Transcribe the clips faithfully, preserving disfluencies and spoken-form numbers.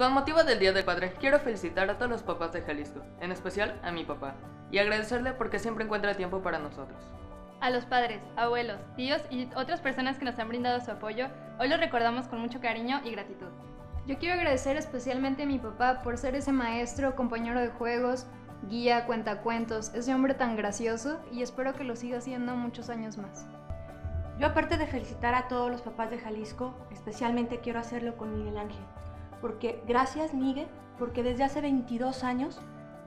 Con motivo del Día del Padre, quiero felicitar a todos los papás de Jalisco, en especial a mi papá, y agradecerle porque siempre encuentra tiempo para nosotros. A los padres, abuelos, tíos y otras personas que nos han brindado su apoyo, hoy los recordamos con mucho cariño y gratitud. Yo quiero agradecer especialmente a mi papá por ser ese maestro, compañero de juegos, guía, cuentacuentos, ese hombre tan gracioso, y espero que lo siga siendo muchos años más. Yo, aparte de felicitar a todos los papás de Jalisco, especialmente quiero hacerlo con Miguel Ángel, porque gracias Miguel, porque desde hace veintidós años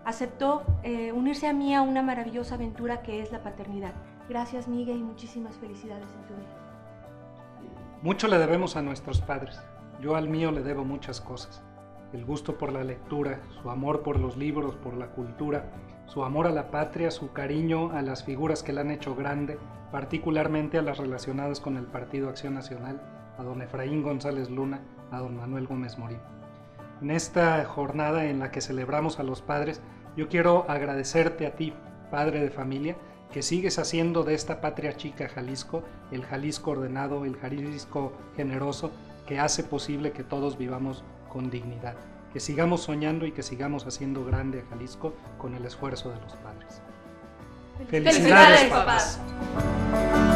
aceptó eh, unirse a mí a una maravillosa aventura que es la paternidad. Gracias Miguel y muchísimas felicidades en tu vida. Mucho le debemos a nuestros padres. Yo al mío le debo muchas cosas. El gusto por la lectura, su amor por los libros, por la cultura, su amor a la patria, su cariño a las figuras que la han hecho grande, particularmente a las relacionadas con el Partido Acción Nacional, a don Efraín González Luna, a don Manuel Gómez Morín. En esta jornada en la que celebramos a los padres, yo quiero agradecerte a ti, padre de familia, que sigues haciendo de esta patria chica Jalisco, el Jalisco ordenado, el Jalisco generoso, que hace posible que todos vivamos con dignidad, que sigamos soñando y que sigamos haciendo grande a Jalisco con el esfuerzo de los padres. ¡Felicidades, ¡Felicidades papás!